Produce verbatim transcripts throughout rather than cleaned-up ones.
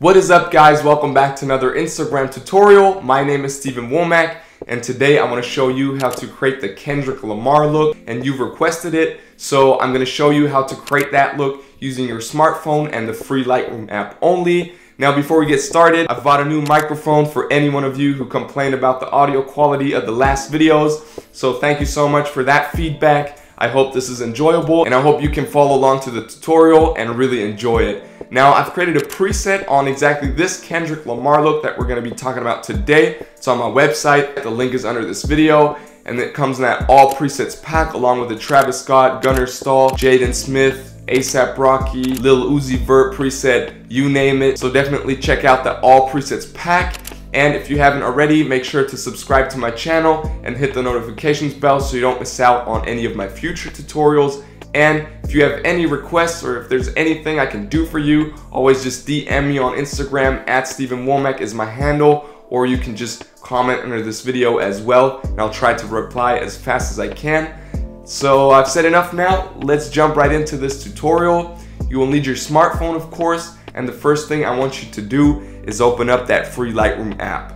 What is up, guys? Welcome back to another Instagram tutorial. My name is Steven Wommack, and today I want to show you how to create the Kendrick Lamar look, and you've requested it, so I'm going to show you how to create that look using your smartphone and the free Lightroom app only. Now, before we get started, I've bought a new microphone for any one of you who complained about the audio quality of the last videos, so thank you so much for that feedback. I hope this is enjoyable, and I hope you can follow along to the tutorial and really enjoy it. Now, I've created a preset on exactly this Kendrick Lamar look that we're going to be talking about today. It's on my website. The link is under this video, and it comes in that all presets pack along with the Travis Scott, Gunner Stahl, Jaden Smith, ASAP Rocky, Lil Uzi Vert preset, you name it. So definitely check out the all presets pack. And if you haven't already, make sure to subscribe to my channel and hit the notifications bell so you don't miss out on any of my future tutorials. And if you have any requests or if there's anything I can do for you, always just D M me on Instagram, at Steven Wommack is my handle, or you can just comment under this video as well, and I'll try to reply as fast as I can. So I've said enough now, let's jump right into this tutorial. You will need your smartphone, of course, and the first thing I want you to do is open up that free Lightroom app.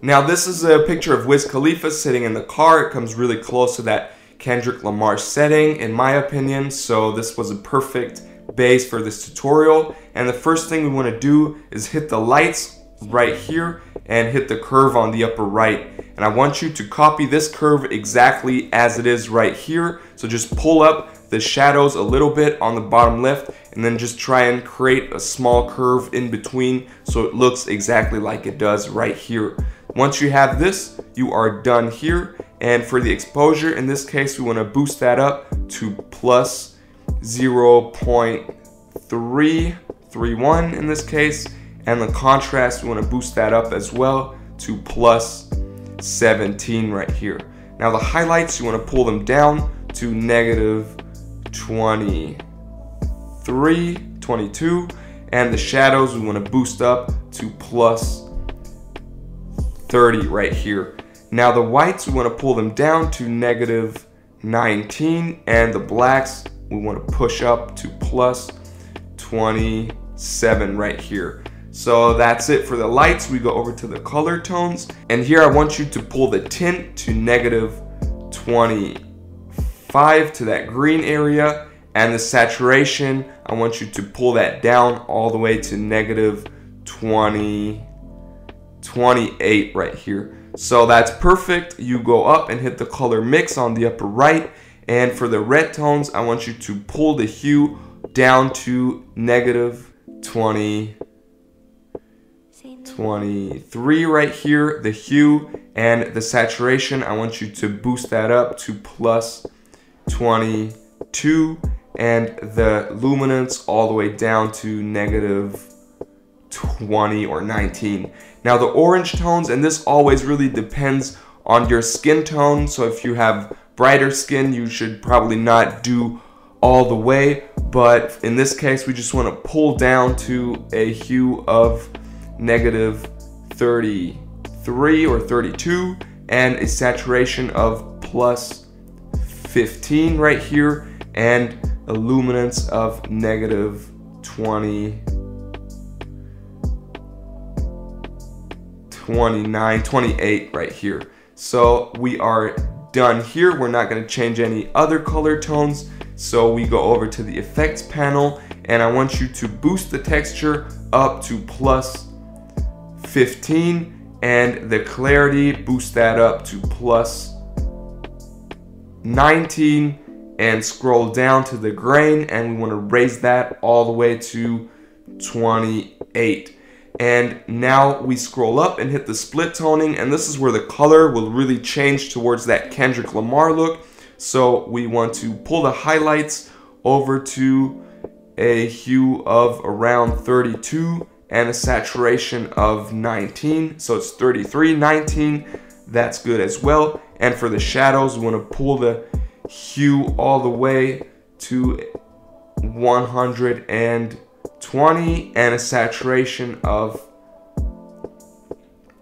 Now, this is a picture of Wiz Khalifa sitting in the car. It comes really close to that Kendrick Lamar setting, in my opinion, so this was a perfect base for this tutorial. And the first thing we want to do is hit the lights right here and hit the curve on the upper right. And I want you to copy this curve exactly as it is right here. So just pull up the shadows a little bit on the bottom left, and then just try and create a small curve in between so it looks exactly like it does right here. Once you have this, you are done here. And for the exposure, in this case, we want to boost that up to plus zero point three three one in this case, and the contrast, we want to boost that up as well to plus seventeen right here. Now, the highlights, you want to pull them down to negative twenty-three, twenty-two, and the shadows we want to boost up to plus thirty right here. Now, the whites, we want to pull them down to negative nineteen, and the blacks we want to push up to plus twenty-seven right here. So that's it for the lights. We go over to the color tones, and here I want you to pull the tint to negative twenty-five to that green area, and the saturation, I want you to pull that down all the way to negative twenty, twenty-eight right here. So that's perfect. You go up and hit the color mix on the upper right, and for the red tones, I want you to pull the hue down to negative twenty, twenty-three right here, the hue, and the saturation, I want you to boost that up to plus twenty-two, and the luminance all the way down to negative twenty or nineteen. Now, the orange tones, and this always really depends on your skin tone, so if you have brighter skin, you should probably not do all the way, but in this case, we just want to pull down to a hue of negative thirty-three or thirty-two, and a saturation of plus fifteen right here, and a luminance of negative twenty, twenty-nine, twenty-eight right here. So we are done here. We're not going to change any other color tones. So we go over to the effects panel, and I want you to boost the texture up to plus fifteen, and the clarity, boost that up to plus nineteen, and scroll down to the grain, and we want to raise that all the way to twenty-eight. And now we scroll up and hit the split toning, and this is where the color will really change towards that Kendrick Lamar look. So we want to pull the highlights over to a hue of around thirty-two and a saturation of nineteen, so it's thirty-three, nineteen, that's good as well. And for the shadows, we want to pull the hue all the way to one hundred twenty, and a saturation of,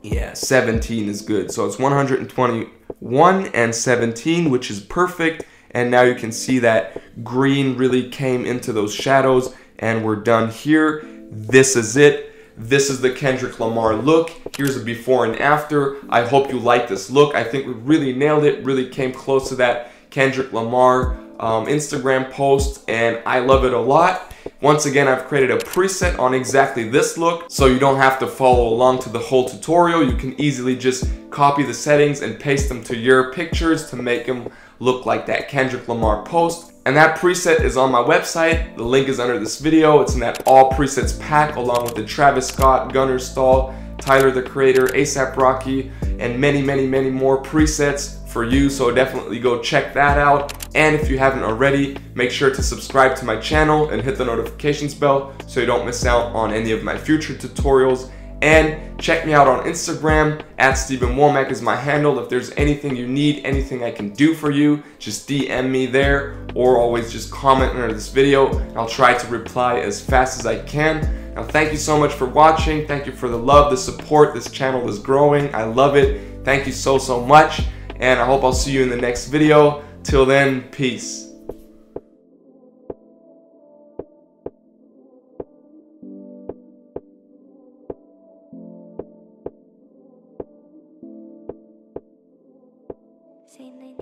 yeah, seventeen is good. So it's one hundred twenty-one and seventeen, which is perfect. And now you can see that green really came into those shadows, and we're done here. This is it. This is the Kendrick Lamar look. Here's a before and after. I hope you like this look. I think we really nailed it, really came close to that Kendrick Lamar um, Instagram post, and I love it a lot. Once again, I've created a preset on exactly this look, so you don't have to follow along to the whole tutorial. You can easily just copy the settings and paste them to your pictures to make them look like that Kendrick Lamar post. And that preset is on my website. The link is under this video. It's in that all presets pack along with the Travis Scott, Gunner Stahl, Tyler the Creator, ASAP Rocky, and many, many, many more presets for you, so definitely go check that out. And if you haven't already, make sure to subscribe to my channel and hit the notifications bell so you don't miss out on any of my future tutorials. And check me out on Instagram, at Steven Wommack is my handle. If there's anything you need, anything I can do for you, just D M me there, or always just comment under this video. I'll try to reply as fast as I can. Now, thank you so much for watching. Thank you for the love, the support. This channel is growing. I love it. Thank you so, so much. And I hope I'll see you in the next video. Till then, peace. Say